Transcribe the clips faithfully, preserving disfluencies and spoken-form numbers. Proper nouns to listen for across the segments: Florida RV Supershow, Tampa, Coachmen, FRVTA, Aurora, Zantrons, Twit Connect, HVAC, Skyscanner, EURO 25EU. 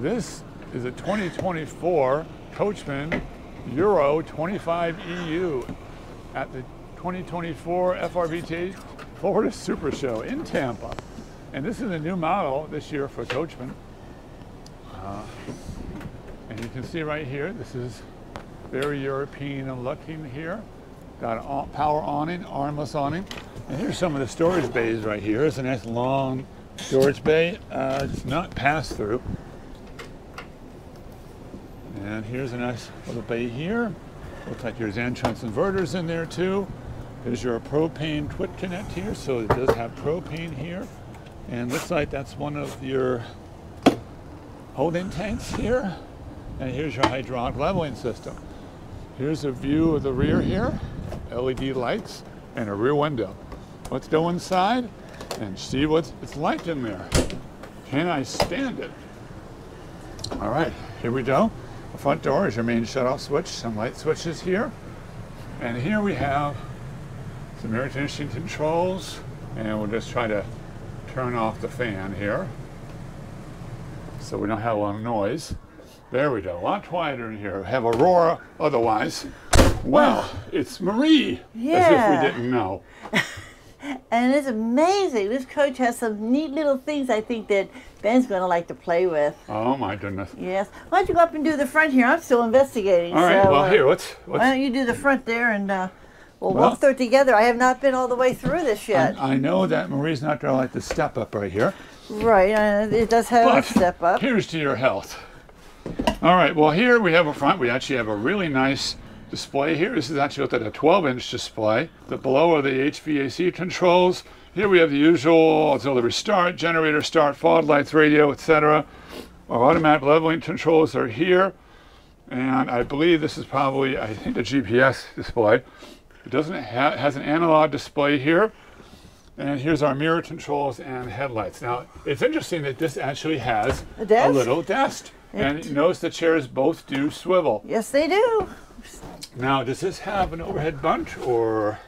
This is a twenty twenty-four Coachmen Euro twenty-five E U at the twenty twenty-four F R V T A Florida Super Show in Tampa. And this is a new model this year for Coachmen. Uh, and you can see right here, this is very European looking here. Got a power awning, armless awning. And here's some of the storage bays right here. It's a nice long storage bay. Uh, it's not pass-through. And here's a nice little bay here. Looks like your Zantrons inverters in there too. There's your propane Twit Connect here, so it does have propane here. And looks like that's one of your holding tanks here. And here's your hydraulic leveling system. Here's a view of the rear here, L E D lights, and a rear window. Let's go inside and see what it's like in there. Can I stand it? All right, here we go. The front door is your main shutoff switch, some light switches here. And here we have some air conditioning controls. And we'll just try to turn off the fan here so we don't have a lot of noise. There we go, a lot quieter in here. Have Aurora otherwise. Wow, it's Marie, yeah. As if we didn't know. And it's amazing. This coach has some neat little things, I think, that Ben's going to like to play with. Oh, my goodness. Yes. Why don't you go up and do the front here? I'm still investigating. All right. So, well, uh, here, what's, what's... Why don't you do the front there, and uh, we'll, well walk through it together. I have not been all the way through this yet. I, I know that Marie's not going to like the step up right here. Right. Uh, it does have but a step up. Here's to your health. All right. Well, here we have a front. We actually have a really nice display here. This is actually looked at a twelve inch display. The below are the H V A C controls. Here we have the usual auxiliary start, generator start, fog lights, radio, et cetera. Our automatic leveling controls are here. And I believe this is probably, I think, the G P S display. It doesn't ha has an analog display here. And here's our mirror controls and headlights. Now, it's interesting that this actually has a, desk? a little desk. It and notice the chairs both do swivel. Yes, they do. Now, does this have an overhead bunch, or?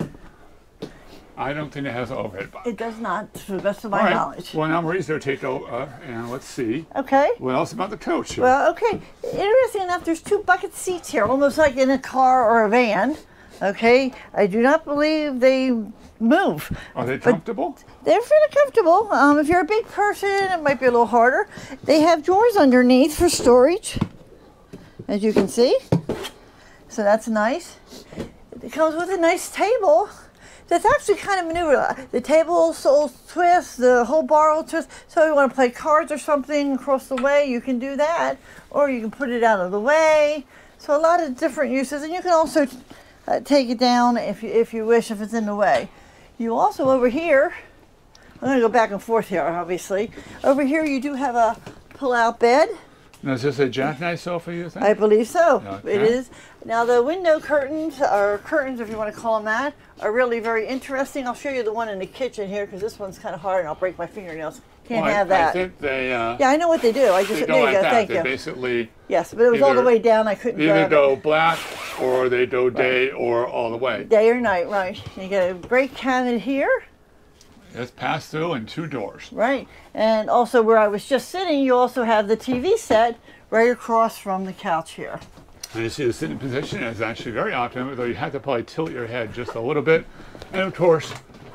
I don't think it has an overhead bunch. It does not, to the best of my right. knowledge. Well, now Marie's there to take over, and let's see. Okay. What else about the coach here? Well, okay. Interesting enough, there's two bucket seats here, almost like in a car or a van. Okay. I do not believe they move. Are they comfortable? They're fairly comfortable. Um, if you're a big person, it might be a little harder. They have drawers underneath for storage, as you can see. So that's nice. It comes with a nice table that's actually kind of maneuverable. The table will twist, the whole bar will twist. So if you want to play cards or something across the way, you can do that. Or you can put it out of the way. So a lot of different uses. And you can also uh, take it down if you, if you wish, if it's in the way. You also, over here, I'm going to go back and forth here, obviously. Over here, you do have a pull-out bed. Now, is this a jackknife sofa, you think? I believe so. Okay. It is. Now, the window curtains, or curtains, if you want to call them that, are really very interesting. I'll show you the one in the kitchen here, because this one's kind of hard, and I'll break my fingernails. Can't well, have I, that. I think they... Uh, yeah, I know what they do. I just, they don't there like you go. That. Thank they you. Basically... Yes, but it was either, all the way down. I couldn't grab it. Either go black, or they go day, right. or all the way. Day or night, right. You get a great cabinet here. It's pass through and two doors. Right. And also where I was just sitting, you also have the T V set right across from the couch here. And you see the sitting position is actually very optimal, though you have to probably tilt your head just a little bit. And of course,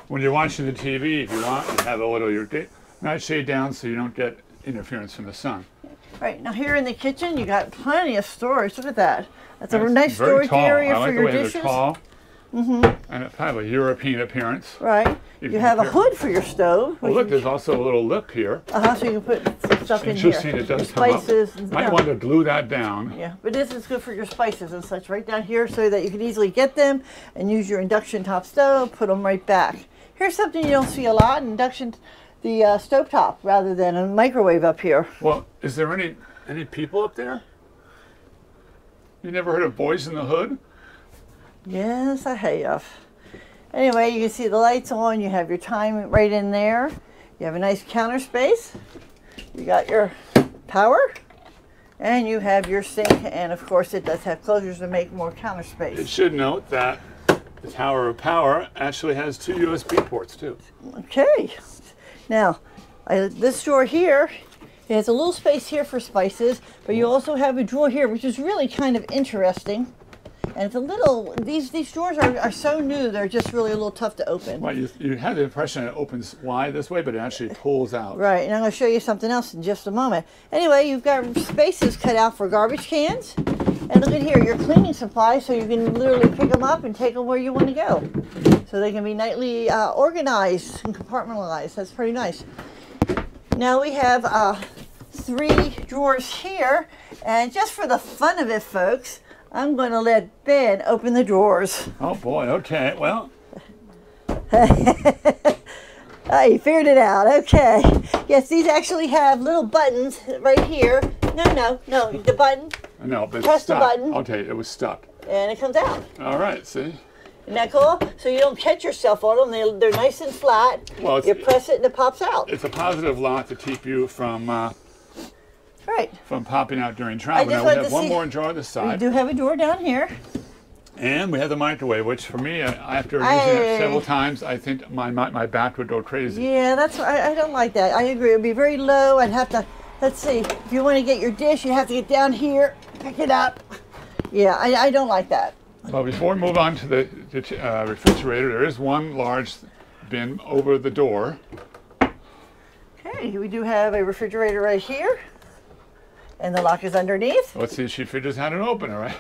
when you're watching the T V, if you want, you have a little your nightshade down so you don't get interference from the sun. Right. Now here in the kitchen, you got plenty of storage. Look at that. That's and a nice storage tall. area I like for your the way dishes. Tall. Mm-hmm. And it's kind of a European appearance. Right. You have a hood for your stove. Well, look, there's also a little lip here. Uh-huh, so you can put some stuff in here. Interesting, it does come up. Spices. Might want to glue that down. Yeah, but this is good for your spices and such right down here so that you can easily get them and use your induction top stove, put them right back. Here's something you don't see a lot, induction, the uh, stove top rather than a microwave up here. Well, is there any, any people up there? You never heard of Boys in the Hood? Yes, I have. Anyway, you can see the lights on. You have your time right in there. You have a nice counter space. You got your power. And you have your sink. And, of course, it does have closures to make more counter space. It should note that the Tower of Power actually has two U S B ports, too. Okay. Now, I, this door here It has a little space here for spices, but you also have a drawer here, which is really kind of interesting. And it's a little, these these drawers are, are so new, they're just really a little tough to open. Well, you, you have the impression it opens wide this way, but it actually pulls out. Right, and I'm going to show you something else in just a moment. Anyway, you've got spaces cut out for garbage cans. And look at here, your cleaning supplies, so you can literally pick them up and take them where you want to go. So they can be nightly uh, organized and compartmentalized. That's pretty nice. Now we have uh, three drawers here. And just for the fun of it, folks, I'm going to let Ben open the drawers. Oh boy, okay, well. Oh, you figured it out, okay. Yes, these actually have little buttons right here. No, no, no, the button. No, but press the button. I'll tell you, it was stuck. And it comes out. All right, see? Isn't that cool? So you don't catch yourself on them. They, they're nice and flat. Well, you press it and it pops out. It's a positive lock to keep you from... Uh, Right. From popping out during travel. Now we have one more drawer on this side. We do have a drawer down here. And we have the microwave, which for me, after using I, it several times, I think my, my my back would go crazy. Yeah, that's I, I don't like that. I agree. It would be very low. I'd have to, let's see, if you want to get your dish, you have to get down here, pick it up. Yeah, I, I don't like that. Well, before we move on to the, the uh, refrigerator, there is one large bin over the door. Okay, we do have a refrigerator right here. And the lock is underneath. Let's see if she figures out how to open it, right?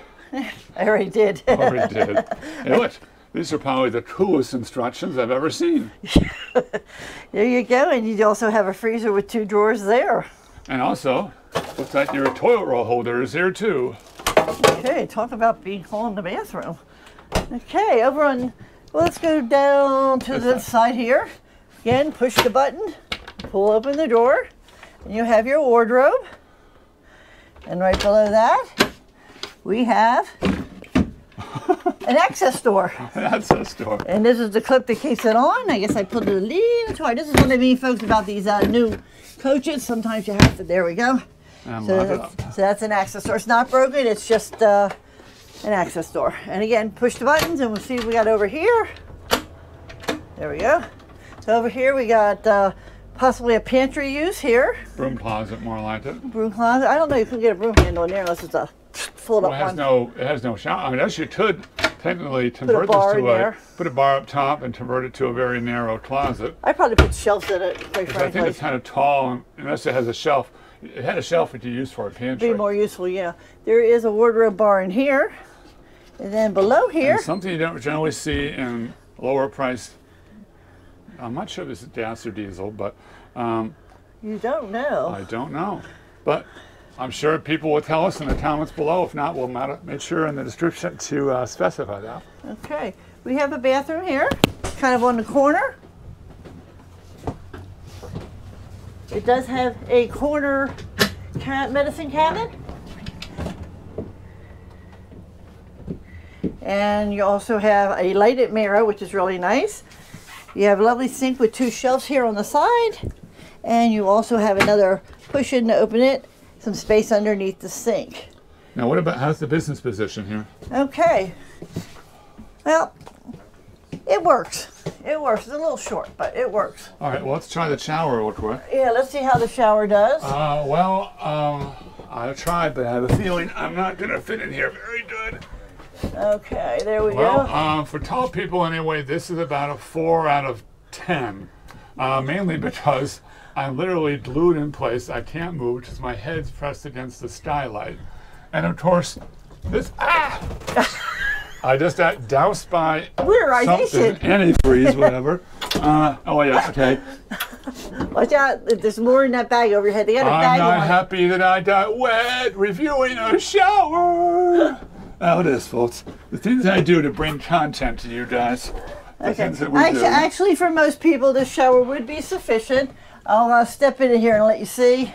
I already did. I already did. Hey, look, these are probably the coolest instructions I've ever seen. There you go, and you also have a freezer with two drawers there. And also, looks like your toilet roll holder is here too. Okay, talk about being hole in the bathroom. Okay, over on, well, let's go down to the side here. Again, push the button, pull open the door, and you have your wardrobe. And right below that, we have an access door. An access door. And this is the clip that keeps it on. I guess I put it a little too hard. This is what I mean, folks, about these uh, new coaches. Sometimes you have to, there we go. And so, that's, so that's an access door. It's not broken, it's just uh, an access door. And again, push the buttons and we'll see what we got over here. There we go. So over here we got... Uh, possibly a pantry use here. Broom closet, more like it. Broom closet. I don't know you can get a broom handle in there unless it's a fold up well, it has one. No, it has no shower. I mean, unless you could technically convert this to a, there. Put a bar up top and convert it to a very narrow closet. I probably put shelves in it, quite frankly. I think it's kind of tall, unless it has a shelf. It had a shelf that you use for a pantry. It'd be more useful, yeah. There is a wardrobe bar in here. And then below here. And something you don't generally see in lower priced. I'm not sure if this is gas or diesel, but... Um, you don't know. I don't know. But I'm sure people will tell us in the comments below. If not, we'll make sure in the description to uh, specify that. Okay. We have a bathroom here, kind of on the corner. It does have a corner medicine cabinet. And you also have a lighted mirror, which is really nice. You have a lovely sink with two shelves here on the side, and you also have another push-in to open it, some space underneath the sink. Now what about, how's the business position here? Okay, well, it works. It works. It's a little short, but it works. All right, well, let's try the shower real quick. Yeah, let's see how the shower does. Uh, well, um, I'll try, but I have a feeling I'm not going to fit in here very good. Okay, there we well, go. Well, uh, for tall people anyway, this is about a four out of ten, uh, mainly because I'm literally glued in place. I can't move because my head's pressed against the skylight. And of course, this, ah! I just got doused by Where are something, antifreeze, whatever. uh, oh yeah, okay. Watch out, there's more in that bag over your head. They got a I'm bag not on. Happy that I got wet reviewing a shower. Oh, it is, folks. The things I do to bring content to you guys. The okay. things that we actually, do. Actually, for most people, this shower would be sufficient. I'll uh, step in here and let you see.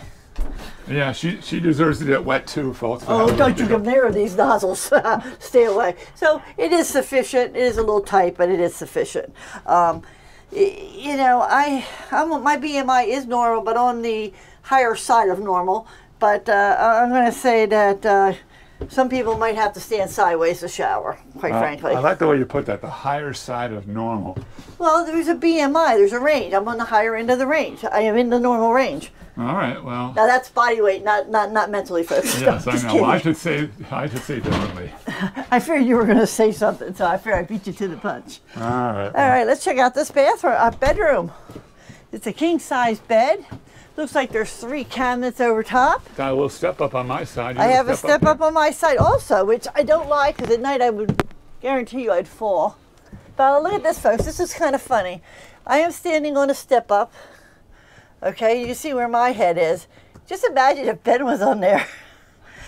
Yeah, she, she deserves to get wet too, folks. Oh, don't you come near these nozzles. Stay away. So it is sufficient. It is a little tight, but it is sufficient. Um, you know, I I'm, my B M I is normal, but on the higher side of normal. But uh, I'm going to say that... Uh, some people might have to stand sideways to shower, quite uh, frankly. I like the way you put that, the higher side of normal. Well, there's a B M I, there's a range. I'm on the higher end of the range. I am in the normal range. All right, well. Now that's body weight, not not not mentally focused. Yes, no, I know. Well, I should say I should say differently. I feared you were going to say something, so I fear I beat you to the punch. All right. All well. right, let's check out this bathroom, our bedroom. It's a king-size bed. Looks like there's three cabinets over top. I will step up on my side. You I have step a step up, up on my side also, which I don't like, because at night I would guarantee you I'd fall. But look at this, folks. This is kind of funny. I am standing on a step up. Okay, you see where my head is. Just imagine if Ben was on there.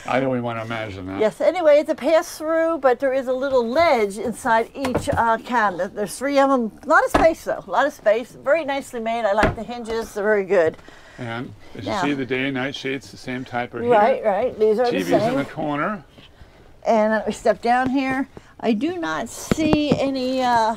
I don't even want to imagine that. Yes, anyway, it's a pass-through, but there is a little ledge inside each uh, cabinet. There's three of them. A lot of space, though. A lot of space. Very nicely made. I like the hinges. They're very good. And as now, you see, the day and night shades, the same type are here. Right, right. These are T Vs the same. T Vs in the corner. And we step down here. I do not see any, uh,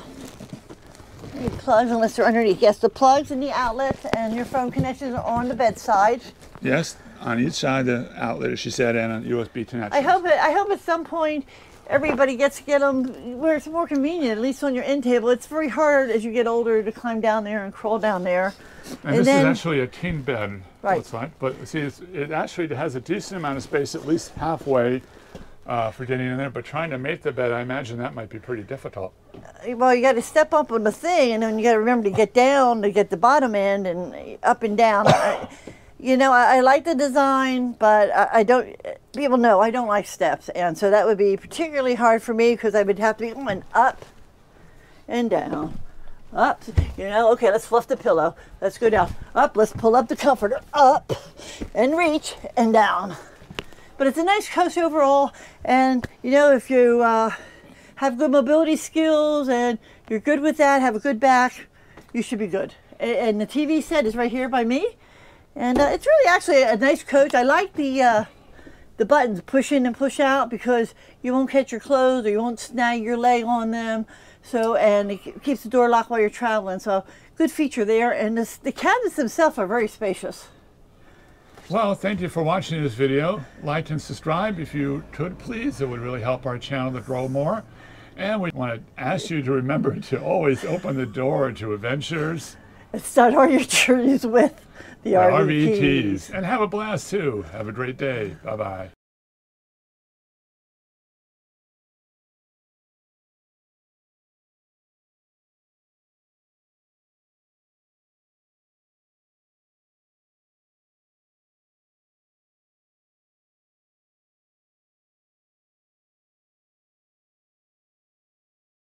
any plugs unless they're underneath. Yes, the plugs and the outlets and your phone connections are on the bedside. Yes. On each side of the outlet, as she said, and on U S B connections. I hope it, I hope at some point everybody gets to get them where it's more convenient, at least on your end table. It's very hard as you get older to climb down there and crawl down there. And, and this then, is actually a king bed, right. Looks like. But see, it's, it actually has a decent amount of space, at least halfway uh, for getting in there. But trying to make the bed, I imagine that might be pretty difficult. Well, you got to step up on the thing, and then you got to remember to get down to get the bottom end and up and down. You know, I, I like the design, but I, I don't, people know I don't like steps. And so that would be particularly hard for me because I would have to be going up and down, up, you know, okay, let's fluff the pillow. Let's go down, up, let's pull up the comforter, up and reach and down. But it's a nice coach overall. And, you know, if you uh, have good mobility skills and you're good with that, have a good back, you should be good. And, and the T V set is right here by me. And uh, it's really actually a nice coach. I like the uh, the buttons, push in and push out, because you won't catch your clothes or you won't snag your leg on them. So, and it keeps the door locked while you're traveling. So good feature there. And this, the cabinets themselves are very spacious. Well, thank you for watching this video. Like and subscribe if you could, please. It would really help our channel to grow more. And we want to ask you to remember to always open the door to adventures. And start all your journeys with the R V Ts. And have a blast, too. Have a great day. Bye-bye.